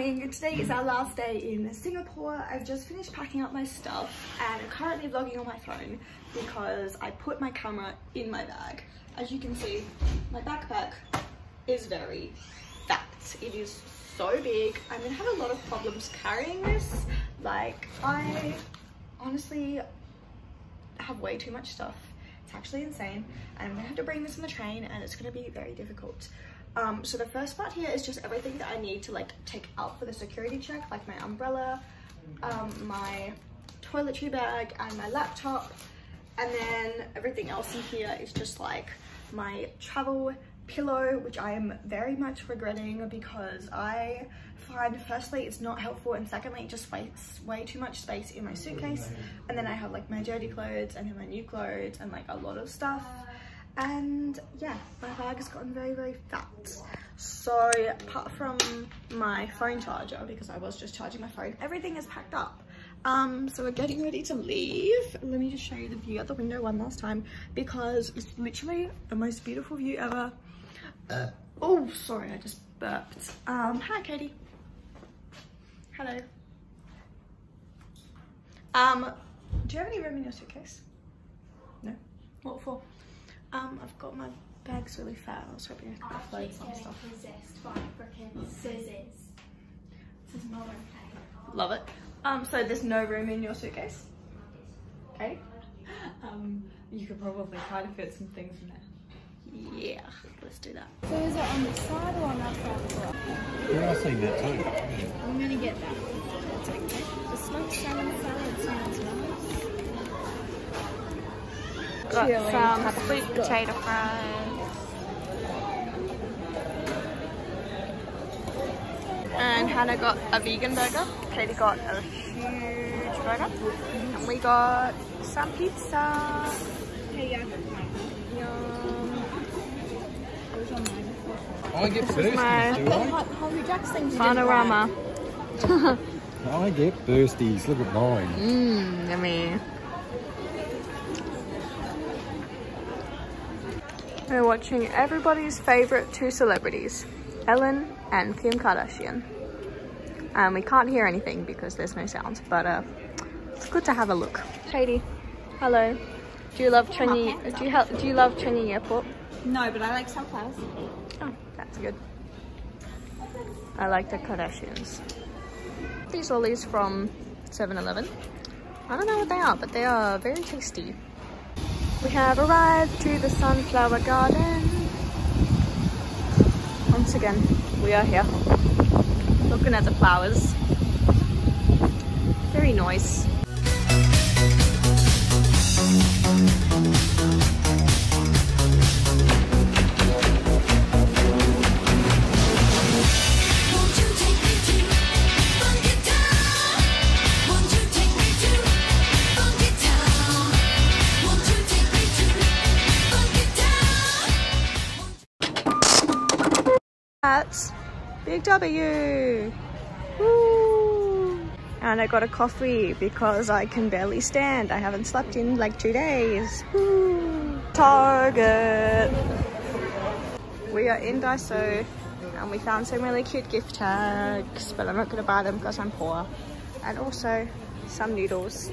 morning. Today is our last day in Singapore. I've just finished packing up my stuff and I'm currently vlogging on my phone because I put my camera in my bag. As you can see, my backpack is very fat. It is so big. I'm gonna have a lot of problems carrying this. Like, I honestly have way too much stuff. It's actually insane. And I'm gonna have to bring this on the train and it's gonna be very difficult. So the first part here is just everything that I need to like take out for the security check, like my umbrella, my toiletry bag and my laptop. And then everything else in here is just like my travel pillow, which I am very much regretting because I find firstly it's not helpful and secondly it just wastes way too much space in my suitcase. And then I have like my dirty clothes and then my new clothes and like a lot of stuff. And yeah, my bag has gotten very fat. So apart from my phone charger, because I was just charging my phone, everything is packed up. So we're getting ready to leave. Let me just show you the view out the window one last time because it's literally the most beautiful view ever. Oh, sorry, I just burped. Hi, Katie. Hello. Do you have any room in your suitcase? No? What for? I've got my bags really fat. I was hoping I could upload some stuff. Possessed by freaking scissors. This is not okay. Love it. So there's no room in your suitcase? Okay. You could probably try to fit some things in there. Yeah, let's do that. So is it on the side or on that side? Yeah, I've seen that too. I'm gonna get that. That's okay. The smoked salmon salad sounds nice. Got some sweet potato fries and Hannah got a vegan burger, Katie got a huge burger and we got some pizza. I get thirsty. My panorama. I get thirsties, look at mine. Yummy. We're watching everybody's favourite two celebrities, Ellen and Kim Kardashian. And we can't hear anything because there's no sound, but it's good to have a look. Katie, hello. Do you love Changi? Do you love Changi Airport? No, but I like sunflowers. Oh, that's good. I like the Kardashians. These lollies from 7-Eleven. I don't know what they are, but they are very tasty. We have arrived to the sunflower garden. Once again, we are here, looking at the flowers. Very nice. Big W! Woo! And I got a coffee because I can barely stand. I haven't slept in like 2 days. Woo! Target! We are in Daiso and we found some really cute gift tags, but I'm not going to buy them because I'm poor. And also some noodles.